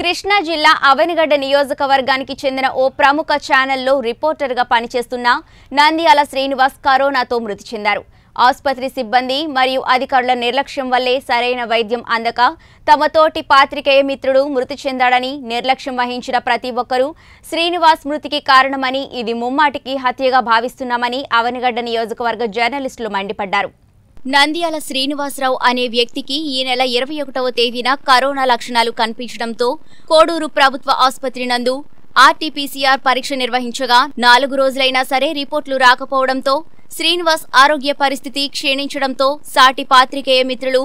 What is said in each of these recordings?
కృష్ణా జిల్లా అవనిగడ్డ నియోజకవర్గానికి చెందిన ఓ ప్రముఖ ఛానల్లో రిపోర్టర్‌గా పనిచేస్తున్న నందియాల శ్రీనివాస్ కరోనాతో మృతి చెందారు। ఆసుపత్రి సిబ్బంది మరియు అధికారుల నిర్లక్ష్యం వల్లే సరైన వైద్యం అందక తమ తోటి పాత్రికేయ మిత్రుడు మృతి చెందాడని నిర్లక్ష్యం వహించిన ప్రతి ఒక్కరూ శ్రీనివాస్ మృతికి కారణమని ఇది ముమ్మాటికి హత్యగా భావిస్తున్నామని అవనిగడ్డ నియోజకవర్గ జర్నలిస్టులు మండిపడ్డారు। నందియాల శ్రీనివాసరావు అనే వ్యక్తికి ఈ నెల 21వ తేదీన కరోనా లక్షణాలు కనిపించడంతో కోడూరు ప్రభుత్వ ఆసుపత్రి నందు ఆర్టీపీసీఆర్ పరీక్ష నిర్వహించగా 4 రోజులైనా సరే రిపోర్టులు రాకపోవడంతో శ్రీనివాస్ ఆరోగ్య పరిస్థితి క్షీణించడంతో సాటి పాత్రికేయ మిత్రులు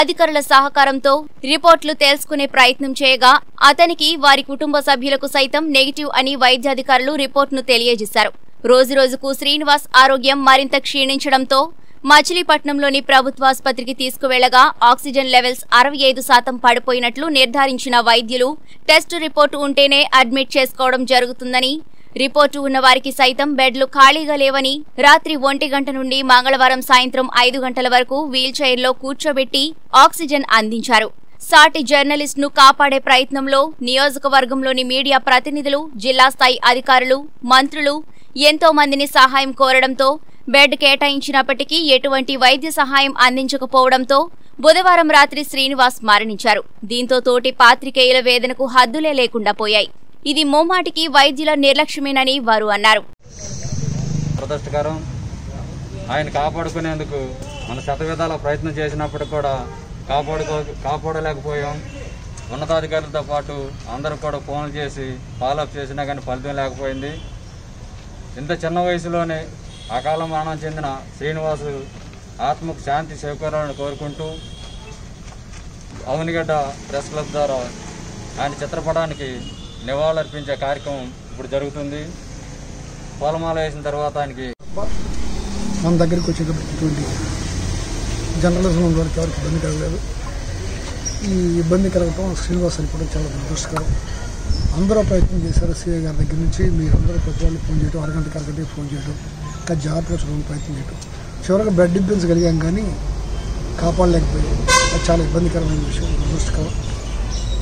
అధికారుల సహకారంతో రిపోర్టులు తెలుసుకునే ప్రయత్నం చేయగా అతనికి వారి కుటుంబ సభ్యులకు సైతం నెగటివ్ అని వైద్యాధికారులు రిపోర్టును తెలియజేశారు। రోజురోజుకు శ్రీనివాస్ ఆరోగ్యం మరింత క్షీణించడంతో మాచిలీపట్నంలోని ప్రభుత్వ ఆసుపత్రికి తీసుకువెళ్లగా ఆక్సిజన్ లెవెల్స్ 65% పడిపోయినట్లు నిర్ధారించిన వైద్యులు టెస్ట్ రిపోర్టు ఉంటేనే అడ్మిట్ చేసుకోవడం జరుగుతుందని, రిపోర్టు ఉన్న వారికి సైతం బెడ్లు ఖాళీగా లేవని రాత్రి 1 గంట నుండి మంగళవారం సాయంత్రం 5 గంటల వరకు వీల్ చైర్లో కూర్చోబెట్టి ఆక్సిజన్ అందించారు। సాటి జర్నలిస్టును కాపాడే ప్రయత్నంలో నియోజకవర్గంలోని మీడియా ప్రతినిధులు, జిల్లా స్థాయి అధికారులు, మంత్రులు ఎంతో మందిని సహాయం కోరడంతో బెడ్ కేటాయించినప్పటికీ ఎటువంటి వైద్య సహాయం అందించకపోవడంతో బుధవారం రాత్రి శ్రీనివాస్ మరణించారు। దీంతో తోటి పాత్రికేయుల వేదనకు హద్దులే లేకుండా పోయాయి। ఇది మోమాటికి వైద్యుల నిర్లక్ష్యమేనని వారు అన్నారు। ప్రదర్శకరం ఆయన కాపాడుకునేందుకు మన శతవిధాల ప్రయత్నం చేసినప్పుడు కూడా కాపాడలేకపోయాం। ఉన్నతాధికారులతో పాటు అందరూ కూడా ఫోన్లు చేసి ఫాలోఅప్ చేసినా కానీ ఫలితం లేకపోయింది। ఇంత చిన్న వయసులోనే అకాల మరణం చెందిన శ్రీనివాసు ఆత్మకు శాంతి చేకూరాలని కోరుకుంటూ అవనిగడ్డ ప్రెస్ క్లబ్ ద్వారా ఆయన చిత్రపటానికి నివాళులర్పించే కార్యక్రమం ఇప్పుడు జరుగుతుంది। పూలమాల వేసిన తర్వాత ఆయనకి మన దగ్గరికి వచ్చేటటువంటి జర్నలిజం వరకు ఎవరికి ఇబ్బంది కలగలేదు। ఈ ఇబ్బంది కలగటం శ్రీనివాస్ కూడా చాలా దురదృష్టకరం। అందరూ ప్రయత్నం చేశారు। సీఏ గారి దగ్గర నుంచి మీరందరూ ప్రతి వాళ్ళు ఫోన్ చేయడం, అరగంటకి ఫోన్ చేయడం, ఇంకా జాగ్రత్తగా చూడడం ప్రయత్నం చేయడం, చివరికి బెడ్ డిఫరెన్స్ కలిగాం కానీ కాపాడలేకపోయాం। అది చాలా ఇబ్బందికరమైన విషయం, దురదృష్టకరం।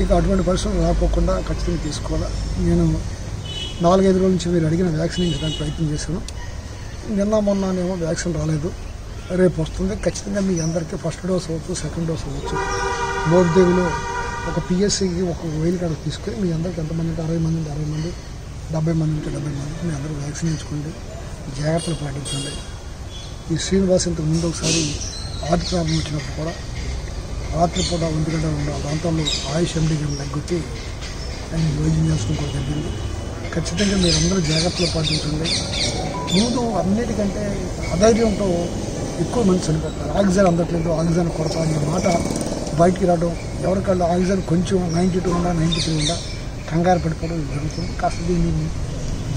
ఇక అటువంటి పరిస్థితులు రాపోకుండా ఖచ్చితంగా తీసుకోవాలి। నేను 4-5 రోజుల నుంచి మీరు అడిగిన వ్యాక్సిన్ ఇచ్చడానికి ప్రయత్నం చేశాను। నిన్న మొన్ననేమో వ్యాక్సిన్ రాలేదు, రేపు వస్తుంది ఖచ్చితంగా। మీ అందరికీ ఫస్ట్ డోస్ అవ్వచ్చు, సెకండ్ డోస్ అవ్వచ్చు। మోర్దేవిలో ఒక పిఎస్సికి 1000 కాడ తీసుకుని మీ అందరికీ ఎంతమంది అంటే 60 మంది అంటే 60 మంది, 70 మంది అంటే 70 మంది మీ అందరూ వ్యాక్సిన్ ఇచ్చుకోండి, జాగ్రత్తలు పాటించండి। ఈ శ్రీనివాస్ ఇంతకు ముందు ఒకసారి హార్ట్ ప్రాబ్లం వచ్చినప్పుడు కూడా రాత్రిపూట 1 గంట ఉన్న ప్రాంతంలో ఆయుష్ ఎండిగం తగ్గొట్టి ఆయన భోజనం చేసుకుని కూడా తగ్గింది। ఖచ్చితంగా మీరందరూ జాగ్రత్తలు పాటించండి। ముందు అన్నిటికంటే అధైర్యంతో ఎక్కువ మంది చనిపోతారు। ఆక్సిజన్ అందట్లేదు, ఆక్సిజన్ కొరత అనే మాట బయటికి రావడం, ఎవరికల్లా ఆక్సిజన్ కొంచెం 92 ఉండా 93 ఉండా కంగారు పడిపోవడం జరుగుతుంది। కాస్త దీన్ని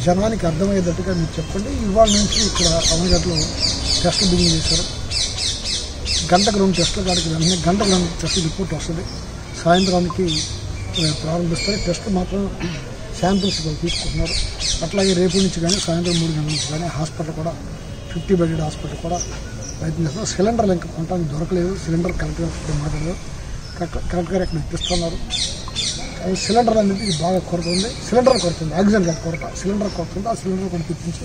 జనానికి అర్థమయ్యేటట్టుగా మీరు చెప్పండి। ఇవాళ నుంచి ఇక్కడ అవనిగడ్డలో టెస్టులు బిగిన్ చేశారు। గంటకు 2 టెస్టులు కాడికి వెంటనే గంటకు 2 టెస్టులు రిపోర్ట్ వస్తుంది, సాయంత్రానికి ప్రారంభిస్తారు। టెస్టులు మాత్రం శాంపిల్స్ తీసుకుంటున్నారు। అట్లాగే రేపు నుంచి కానీ సాయంత్రం 3 గంటల నుంచి కానీ హాస్పిటల్ కూడా 50 బెడెడ్ హాస్పిటల్ కూడా ప్రయత్నం చేస్తున్నారు। సిలిండర్లు ఇంకా కొనడానికి దొరకలేదు, సిలిండర్ కరెక్ట్గా మాట్లాడలేదు, కరెక్ట్గా ఇక్కడ ఇప్పిస్తున్నారు। సిలిండర్ అనేది బాగా కొరత ఉంది, సిలిండర్ కొరతుంది, ఆక్సిజన్ కొరత, సిలిండర్ కొరతుంది। ఆ సిలిండర్ కూడా తెప్పించి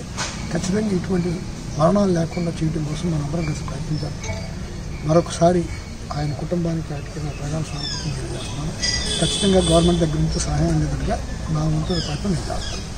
ఖచ్చితంగా ఇటువంటి మరణాలు లేకుండా చేయడం కోసం మనం అందరం కలిసి ప్రయత్నించాలి। మరొకసారి ఆయన కుటుంబానికి వాటికి నా ప్రధాన సమర్పణ చేస్తున్నాను। ఖచ్చితంగా గవర్నమెంట్ దగ్గర నుంచి సహాయం అందేటట్టుగా నా వంతు ప్రయత్నం చేస్తాను।